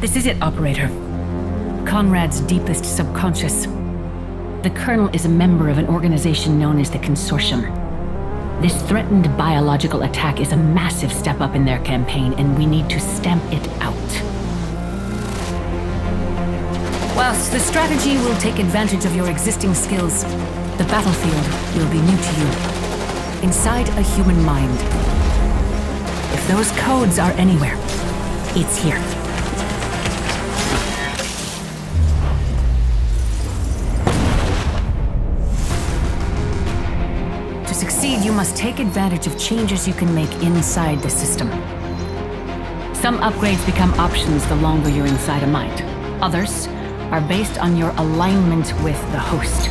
This is it, Operator. Conrad's deepest subconscious. The Colonel is a member of an organization known as the Consortium. This threatened biological attack is a massive step up in their campaign, and we need to stamp it out. Whilst the strategy will take advantage of your existing skills, the battlefield will be new to you. Inside a human mind. If those codes are anywhere, it's here. To succeed, you must take advantage of changes you can make inside the system. Some upgrades become options the longer you're inside a mind. Others are based on your alignment with the host.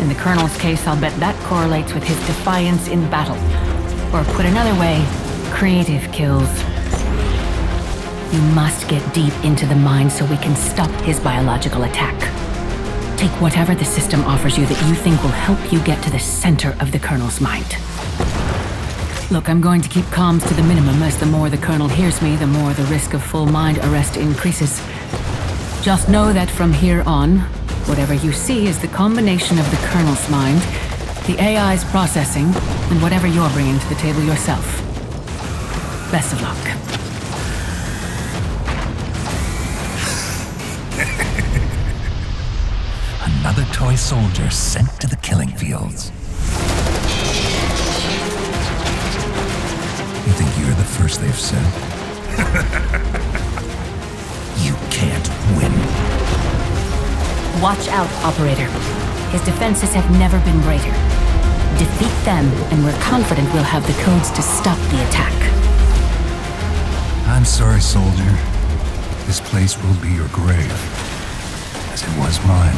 In the Colonel's case, I'll bet that correlates with his defiance in battle. Or put another way, creative kills. You must get deep into the mind so we can stop his biological attack. Take whatever the system offers you that you think will help you get to the center of the Colonel's mind. Look, I'm going to keep comms to the minimum, as the more the Colonel hears me, the more the risk of full mind arrest increases. Just know that from here on, whatever you see is the combination of the Colonel's mind, the AI's processing, and whatever you're bringing to the table yourself. Best of luck. Another toy soldier sent to the killing fields. You think you're the first they've sent? You can't win. Watch out, Operator. His defenses have never been greater. Defeat them, and we're confident we'll have the codes to stop the attack. I'm sorry, soldier. This place will be your grave, as it was mine.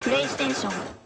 PlayStation.